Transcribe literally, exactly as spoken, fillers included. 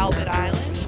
Talbot Island.